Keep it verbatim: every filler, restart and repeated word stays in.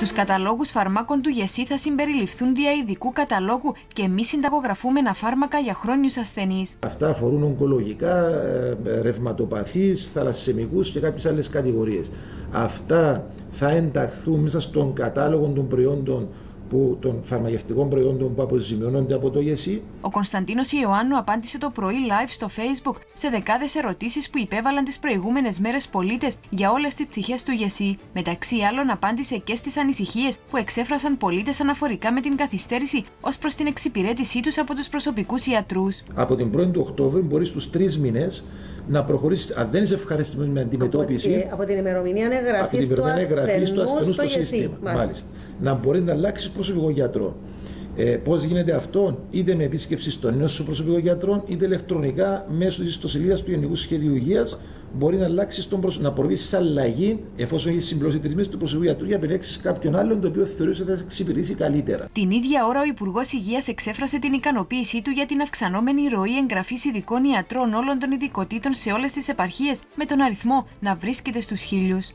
Στους καταλόγους φαρμάκων του ΓΕΣΥ θα συμπεριληφθούν δια ειδικού καταλόγου και μη συνταγογραφούμενα φάρμακα για χρόνιους ασθενείς. Αυτά αφορούν ογκολογικά, ρευματοπαθείς, θαλασσαιμικούς και κάποιες άλλες κατηγορίες. Αυτά θα ενταχθούν μέσα στον κατάλογο των προϊόντων Που, των φαρμακευτικών προϊόντων που αποζημιώνονται από το ΓΕΣΥ. Ο Κωνσταντίνος Ιωάννου απάντησε το πρωί live στο Facebook σε δεκάδες ερωτήσεις που υπέβαλαν τις προηγούμενες μέρες πολίτες για όλες τις πτυχές του ΓΕΣΥ. Μεταξύ άλλων, απάντησε και στις ανησυχίες που εξέφρασαν πολίτες αναφορικά με την καθυστέρηση ως προς την εξυπηρέτησή τους από τους προσωπικούς ιατρούς. Από την πρώτη του Οκτώβρη μπορεί στους τρεις μήνες να προχωρήσει, αν δεν είσαι ευχαριστημένο με αντιμετώπιση. Από, ε, από την ημερομηνία εγγραφή του, του ασθενού στο σύστημα. Μάλιστα. Να μπορεί να αλλάξει προσωπικό γιατρό. Ε, πώς γίνεται αυτό? Είτε με επίσκεψη στον νέο προσωπικό γιατρό, είτε ηλεκτρονικά μέσω τη ιστοσελίδα του Γενικού Σχεδίου Υγείας μπορεί να αλλάξει, να προβεί αλλαγή εφόσον έχει συμπληρώσει τρεις μήνες του προσωπικού γιατρού για να επιλέξει κάποιον άλλον το οποίο θεωρεί ότι θα εξυπηρετήσει καλύτερα. Την ίδια ώρα, ο Υπουργός Υγείας εξέφρασε την ικανοποίησή του για την αυξανόμενη ροή εγγραφής ειδικών ιατρών όλων των ειδικοτήτων σε όλες τις επαρχίες, με τον αριθμό να βρίσκεται στους χίλιους.